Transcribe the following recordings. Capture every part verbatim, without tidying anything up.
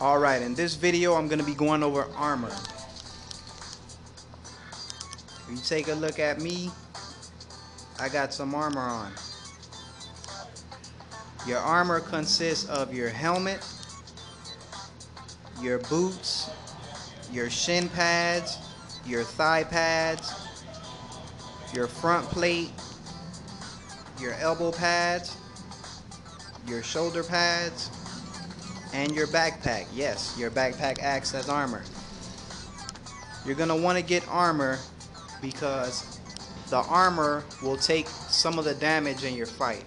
Alright, in this video I'm going to be going over armor. If you take a look at me, I got some armor on. Your armor consists of your helmet, your boots, your shin pads, your thigh pads, your front plate, your elbow pads, your shoulder pads, and your backpack. Yes, your backpack acts as armor. You're gonna want to get armor because the armor will take some of the damage in your fight.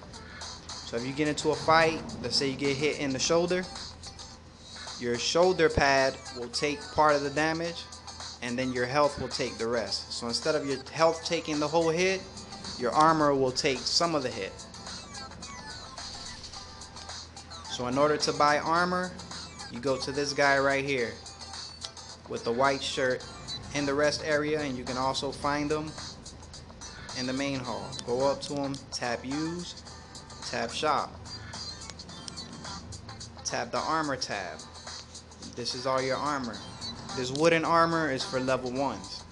So if you get into a fight, let's say you get hit in the shoulder, your shoulder pad will take part of the damage, and then your health will take the rest. So instead of your health taking the whole hit, your armor will take some of the hit. So in order to buy armor, you go to this guy right here with the white shirt in the rest area, and you can also find them in the main hall. Go up to him, tap use, tap shop, tap the armor tab. This is all your armor. This wooden armor is for level ones.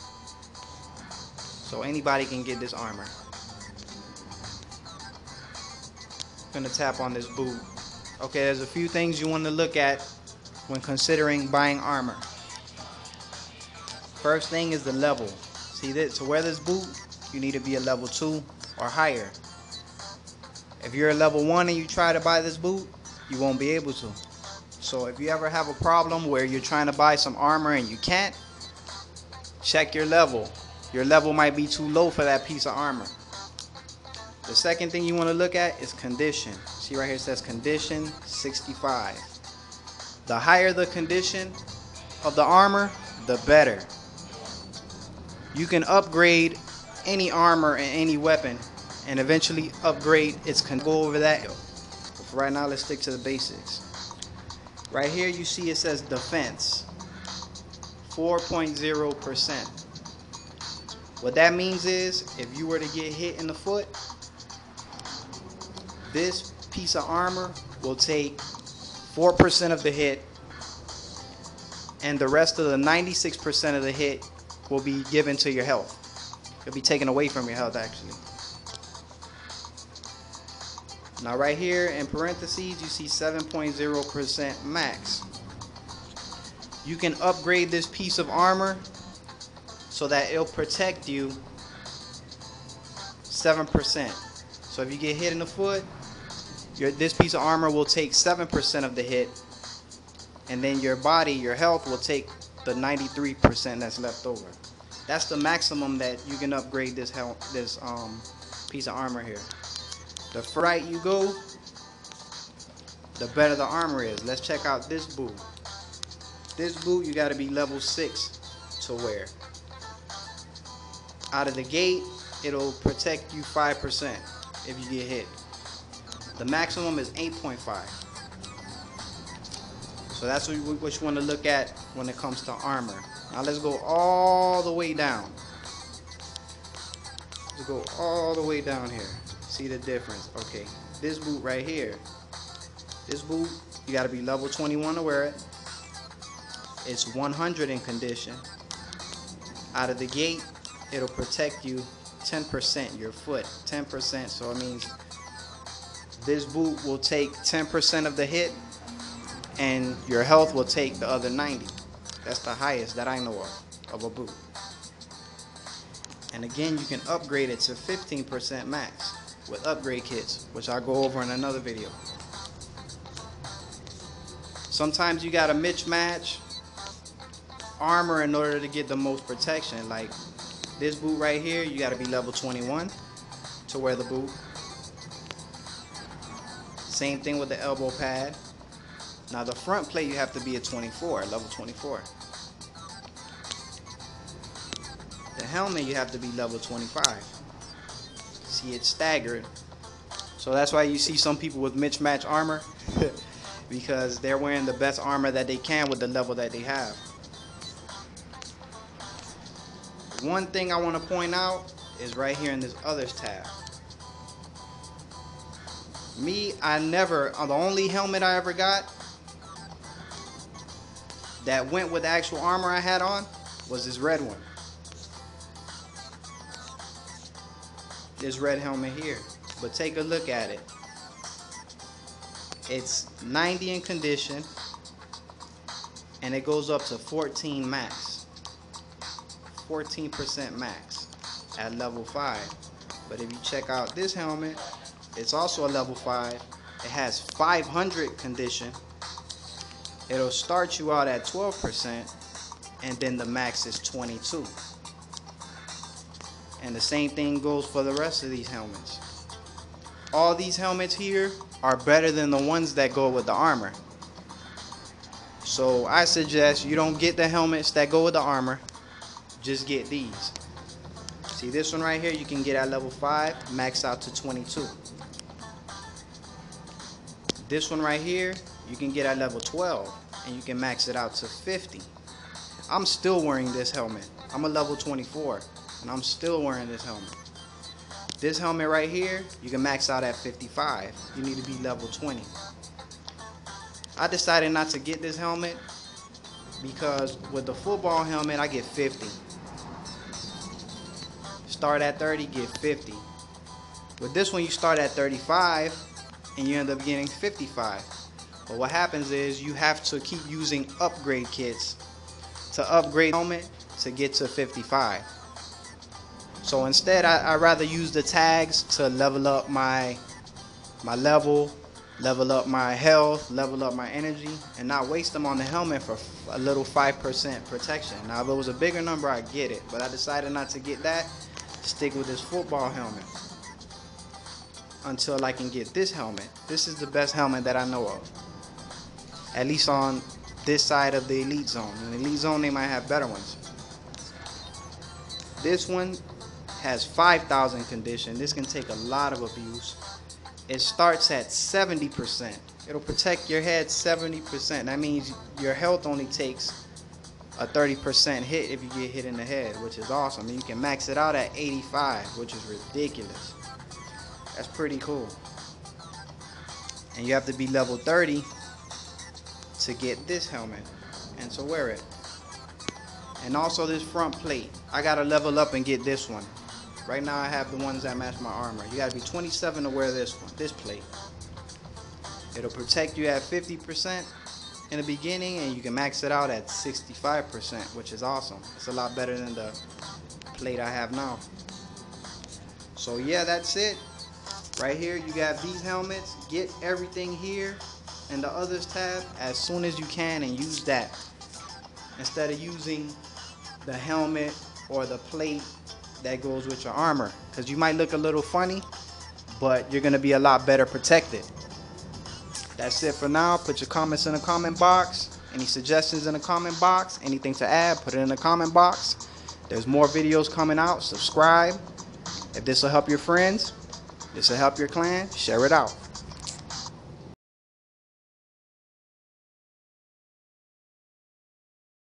So anybody can get this armor. I'm gonna tap on this boot. Okay, there's a few things you want to look at when considering buying armor. First thing is the level. See that? To wear this boot, you need to be a level two or higher. If you're a level one and you try to buy this boot, you won't be able to. So if you ever have a problem where you're trying to buy some armor and you can't, check your level. Your level might be too low for that piece of armor. The second thing you want to look at is condition. See right here, it says condition sixty-five. The higher the condition of the armor, the better. You can upgrade any armor and any weapon and eventually upgrade its condition. Go over that. But right now, let's stick to the basics. Right here, you see it says defense, four point zero percent. What that means is if you were to get hit in the foot, this piece of armor will take four percent of the hit, and the rest of the ninety-six percent of the hit will be given to your health. It'll be taken away from your health, actually. Now right here in parentheses you see seven point zero percent max. You can upgrade this piece of armor so that it'll protect you seven percent. So if you get hit in the foot, your, this piece of armor will take seven percent of the hit, and then your body, your health, will take the ninety-three percent that's left over. That's the maximum that you can upgrade this health, this um, piece of armor here. The further right you go, the better the armor is. Let's check out this boot. This boot you got to be level six to wear. Out of the gate, it'll protect you five percent. If you get hit, the maximum is eight point five. So that's what you, what you want to look at when it comes to armor. Now let's go all the way down. Let's go all the way down here. See the difference? Okay, this boot right here. This boot, you got to be level twenty-one to wear it. It's one hundred in condition. Out of the gate, it'll protect you ten percent, your foot, ten percent. So it means this boot will take ten percent of the hit, and your health will take the other ninety. That's the highest that I know of, of a boot. And again, you can upgrade it to fifteen percent max with upgrade kits, which I'll go over in another video. Sometimes you gotta mismatch armor in order to get the most protection. Like this boot right here, you gotta be level twenty-one to wear the boot. Same thing with the elbow pad. Now the front plate, you have to be a twenty-four, level twenty-four. The helmet, you have to be level twenty-five. See, it's staggered. So that's why you see some people with mismatch armor because they're wearing the best armor that they can with the level that they have. One thing I want to point out is right here in this others tab. Me, I never, the only helmet I ever got that went with the actual armor I had on was this red one. This red helmet here. But take a look at it. It's ninety in condition, and it goes up to fourteen max, fourteen percent max at level five. But if you check out this helmet, it's also a level five. It has five hundred condition. It'll start you out at twelve percent, and then the max is twenty-two. And the same thing goes for the rest of these helmets. All these helmets here are better than the ones that go with the armor. So I suggest you don't get the helmets that go with the armor. Just get these. See this one right here, you can get at level five, max out to twenty-two. This one right here, you can get at level twelve, and you can max it out to fifty. I'm still wearing this helmet. I'm a level twenty-four, and I'm still wearing this helmet. This helmet right here, you can max out at fifty-five. You need to be level twenty. I decided not to get this helmet because with the football helmet, I get fifty. Start at thirty, get fifty. With this one, you start at thirty-five, and you end up getting fifty-five. But what happens is you have to keep using upgrade kits to upgrade the helmet to get to fifty-five. So instead, I, I rather use the tags to level up my my level, level up my health, level up my energy, and not waste them on the helmet for a little five percent protection. Now, if it was a bigger number, I get it, but I decided not to get that. Stick with this football helmet until I can get this helmet. This is the best helmet that I know of, at least on this side of the Elite Zone. In the Elite Zone, they might have better ones. This one has five thousand condition. This can take a lot of abuse. It starts at seventy percent. It'll protect your head seventy percent. That means your health only takes a thirty percent hit if you get hit in the head, which is awesome. And you can max it out at eighty-five, which is ridiculous. That's pretty cool. And you have to be level thirty to get this helmet and to wear it. And also this front plate, I gotta level up and get this one. Right now I have the ones that match my armor. You gotta be twenty-seven to wear this one, this plate. It'll protect you at fifty percent in the beginning, and you can max it out at sixty-five percent, which is awesome. It's a lot better than the plate I have now. So yeah, that's it. Right here you got these helmets. Get everything here and the others tab as soon as you can and use that. Instead of using the helmet or the plate that goes with your armor, because you might look a little funny, but you're going to be a lot better protected. That's it for now. Put your comments in the comment box. Any suggestions in the comment box. Anything to add, put it in the comment box. There's more videos coming out. Subscribe. If this will help your friends, this will help your clan, share it out.